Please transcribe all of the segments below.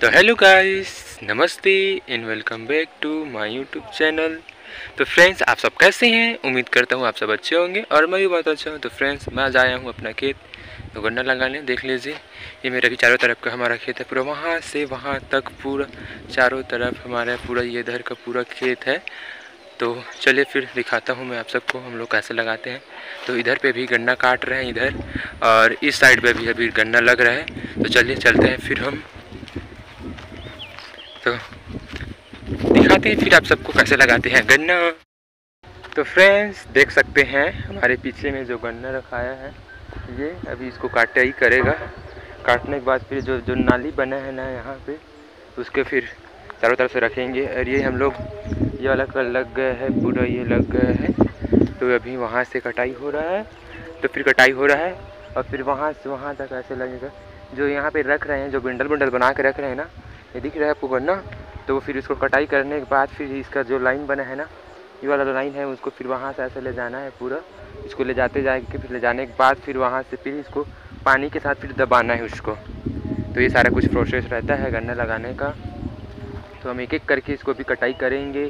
तो hello guys, नमस्ते and welcome back to my YouTube channel. तो फ्रेंड्स, आप सब कैसे हैं? उम्मीद करता हूँ आप सब अच्छे होंगे और मैं भी बहुत अच्छा हूँ। तो फ्रेंड्स, मैं आज आया हूँ अपना खेत तो गन्ना लगाने। देख लीजिए, ये मेरा भी चारों तरफ का हमारा खेत है, पूरा वहाँ से वहाँ तक पूरा चारों तरफ हमारा पूरा ये इधर का पूरा खेत है। तो चलिए फिर दिखाता हूँ मैं आप सबको हम लोग कैसे लगाते हैं। तो इधर पे भी गन्ना काट रहे हैं इधर, और इस साइड पे भी अभी गन्ना लग रहा है। तो चलिए चलते हैं फिर, हम तो दिखाते हैं फिर आप सबको कैसे लगाते हैं गन्ना। तो फ्रेंड्स, देख सकते हैं हमारे पीछे में जो गन्ना रखाया है, ये अभी इसको काटा ही करेगा। काटने के बाद फिर जो नाली बना है ना यहाँ पे, उसके फिर चारों तरफ से रखेंगे। और ये हम लोग ये वाला कल लग गया है, पूरा ये लग गया है। तो अभी वहाँ से कटाई हो रहा है, तो फिर कटाई हो रहा है और फिर वहाँ से वहाँ तक ऐसे लगेगा। जो यहाँ पे रख रहे हैं, जो बंडल बना के रख रहे हैं ना, ये दिख रहा है आपको गन्ना। तो फिर इसको कटाई करने के बाद फिर इसका जो लाइन बना है ना, ये वाला लाइन है, उसको फिर वहाँ से ऐसे ले जाना है पूरा। इसको ले जाते जाके फिर ले जाने के बाद फिर वहाँ से फिर इसको पानी के साथ फिर दबाना है उसको। तो ये सारा कुछ प्रोसेस रहता है गन्ना लगाने का। तो हम एक एक करके इसको भी कटाई करेंगे,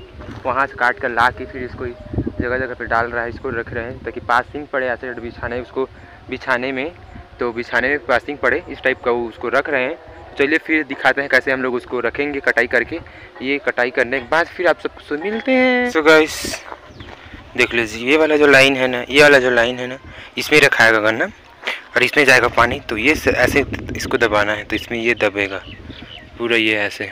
वहाँ से काट कर ला के फिर इसको जगह जगह पर डाल रहा है, इसको रख रहे हैं ताकि पासिंग पड़े। ऐसे बिछाने उसको बिछाने में, तो बिछाने में पासिंग पड़े, इस टाइप का वो उसको रख रहे हैं। चलिए फिर दिखाते हैं कैसे हम लोग उसको रखेंगे कटाई करके। ये कटाई करने के बाद फिर आप सबसे मिलते हैं। सो गाइस, देख लीजिए, ये वाला जो लाइन है ना, ये वाला जो लाइन है ना, इसमें रखाएगा गन्ना और इसमें जाएगा पानी। तो ये ऐसे इसको दबाना है, तो इसमें ये दबेगा पूरा, ये ऐसे।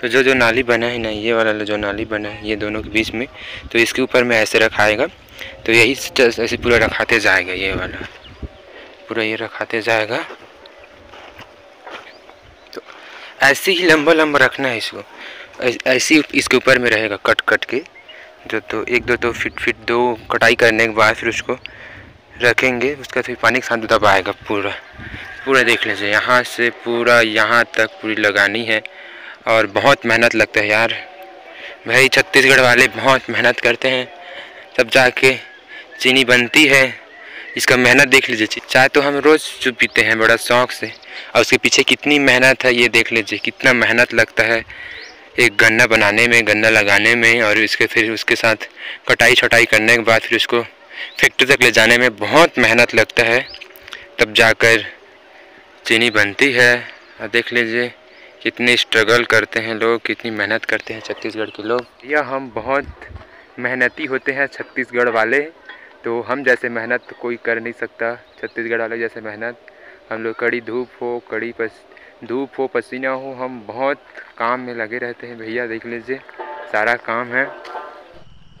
तो जो नाली बना है ना, ये वाला जो नाली बना है, ये दोनों के बीच में, तो इसके ऊपर में ऐसे रखाएगा। तो यही ऐसे पूरा रखाते जाएगा, ये वाला पूरा ये रखाते जाएगा। ऐसे ही लंबा रखना है इसको, ऐसे ही इसके ऊपर में रहेगा कट के। तो एक दो फिट दो कटाई करने के बाद फिर उसको रखेंगे, उसका फिर पानी के साथ दबाएगा पूरा। देख लीजिए, यहाँ से पूरा यहाँ तक पूरी लगानी है और बहुत मेहनत लगता है यार। भाई छत्तीसगढ़ वाले बहुत मेहनत करते हैं, तब जाके चीनी बनती है। इसका मेहनत देख लीजिए, चाय तो हम रोज़ जो पीते हैं बड़ा शौक से, और उसके पीछे कितनी मेहनत है। ये देख लीजिए कितना मेहनत लगता है एक गन्ना बनाने में, गन्ना लगाने में, और इसके फिर उसके साथ कटाई छटाई करने के बाद फिर उसको फैक्ट्री तक ले जाने में बहुत मेहनत लगता है, तब जाकर चीनी बनती है। और देख लीजिए कितनी स्ट्रगल करते हैं लोग, कितनी मेहनत करते हैं छत्तीसगढ़ के लोग। यह हम बहुत मेहनती होते हैं छत्तीसगढ़ वाले, तो हम जैसे मेहनत कोई कर नहीं सकता। छत्तीसगढ़ वाले जैसे मेहनत हम लोग, कड़ी धूप हो, धूप हो, पसीना हो, हम बहुत काम में लगे रहते हैं भैया। देख लीजिए सारा काम है।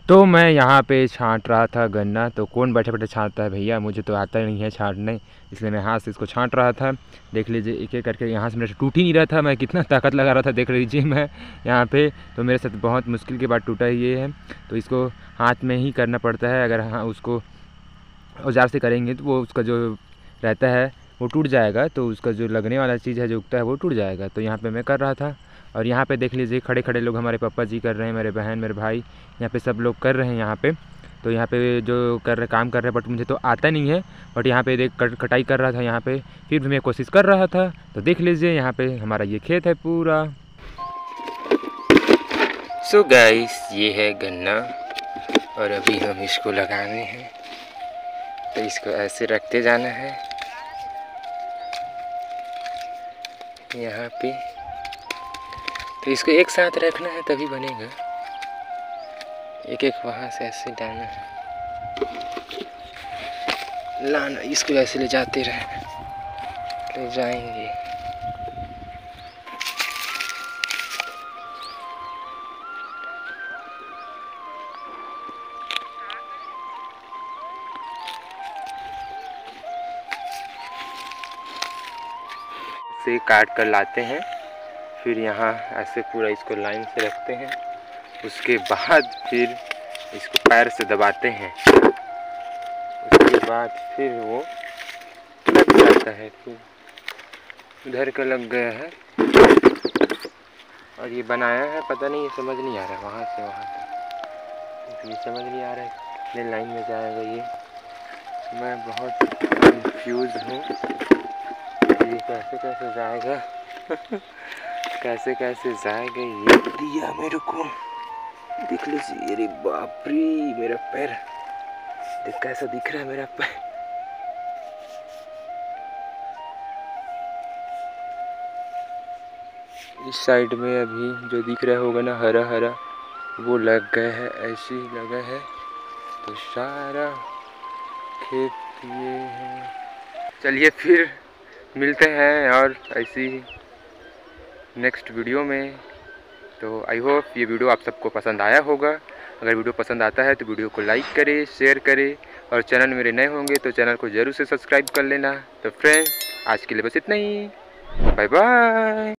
तो मैं यहाँ पे छाँट रहा था गन्ना, तो कौन बैठे छाँटता है भैया, मुझे तो आता नहीं है छाँटने, इसलिए मैं हाथ से इसको छाँट रहा था। देख लीजिए एक एक करके, यहाँ से मेरे से टूट ही नहीं रहा था, मैं कितना ताकत लगा रहा था। देख लीजिए मैं यहाँ पे, तो मेरे साथ बहुत मुश्किल के बाद टूटा ये है। तो इसको हाथ में ही करना पड़ता है, अगर हाँ उसको औजार से करेंगे तो वो उसका जो रहता है वो टूट जाएगा, तो उसका जो लगने वाला चीज़ है, जो उगता है, वो टूट जाएगा। तो यहाँ पे मैं कर रहा था, और यहाँ पे देख लीजिए खड़े खड़े लोग हमारे पापा जी कर रहे हैं, मेरे बहन, मेरे भाई, यहाँ पे सब लोग कर रहे हैं। यहाँ पे तो यहाँ पे जो कर रहे काम कर रहे हैं, बट मुझे तो आता नहीं है। बट यहाँ पे देख कटाई कर रहा था, यहाँ पे फिर भी मैं कोशिश कर रहा था। तो देख लीजिए यहाँ पे हमारा ये खेत है पूरा। सो गाइस, ये है गन्ना और अभी हम इसको लगाने हैं। तो इसको ऐसे रखते जाना है यहाँ पे, तो इसको एक साथ रखना है तभी बनेगा। एक एक वहाँ से ऐसे डालना है, लाना इसको, ऐसे ले जाते रहे, ले जाएंगे। से काट कर लाते हैं, फिर यहाँ ऐसे पूरा इसको लाइन से रखते हैं, उसके बाद फिर इसको पैर से दबाते हैं, उसके बाद फिर वो लग जाता है। फिर उधर का लग गया है और ये बनाया है, पता नहीं, ये समझ नहीं आ रहा है वहाँ से वहाँ तक, तो ये समझ नहीं आ रहा है कितने लाइन में जाएगा ये, मैं बहुत कंफ्यूज हूँ ये कैसे जाएगा। कैसे कैसे जाएगा ये दिया मेरे को, देख लीजिए। अरे बाप रे, मेरा पैर देख कैसा दिख रहा है मेरा पैर। इस साइड में अभी जो दिख रहा होगा ना हरा हरा, वो लग गया है, ऐसे ही लगा है। तो सारा खेत ये है। चलिए फिर मिलते हैं और ऐसी नेक्स्ट वीडियो में। तो आई होप ये वीडियो आप सबको पसंद आया होगा। अगर वीडियो पसंद आता है तो वीडियो को लाइक करें, शेयर करें, और चैनल मेरे नए होंगे तो चैनल को ज़रूर से सब्सक्राइब कर लेना। तो फ्रेंड्स, आज के लिए बस इतना ही। Bye bye.